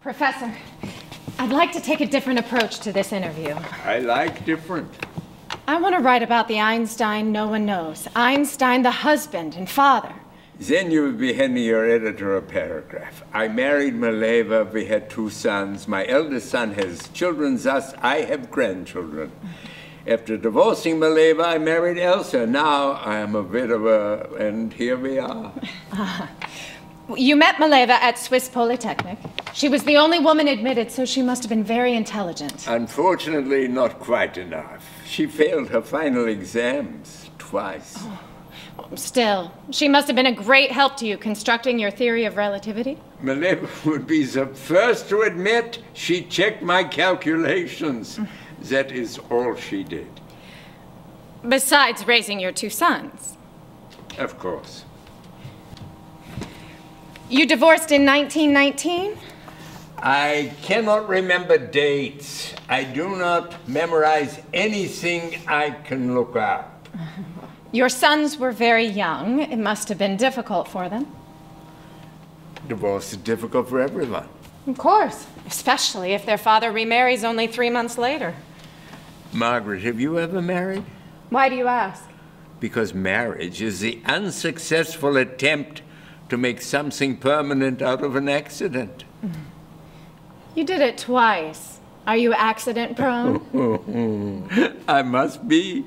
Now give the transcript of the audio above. Professor, I'd like to take a different approach to this interview. I like different. I want to write about the Einstein no one knows. Einstein the husband and father. Then you will be handing your editor a paragraph. I married Mileva, we had two sons. My eldest son has children, thus I have grandchildren. After divorcing Mileva, I married Elsa. Now I am a widower, and here we are. You met Mileva at Swiss Polytechnic. She was the only woman admitted, so she must have been very intelligent. Unfortunately, not quite enough. She failed her final exams twice. Oh. Still, she must have been a great help to you constructing your theory of relativity. Mileva would be the first to admit she checked my calculations. That is all she did. Besides raising your two sons. Of course. You divorced in 1919? I cannot remember dates. I do not memorize anything I can look up. Your sons were very young. It must have been difficult for them. Divorce is difficult for everyone. Of course, especially if their father remarries only 3 months later. Margaret, have you ever married? Why do you ask? Because marriage is the unsuccessful attempt to make something permanent out of an accident. You did it twice. Are you accident prone? I must be.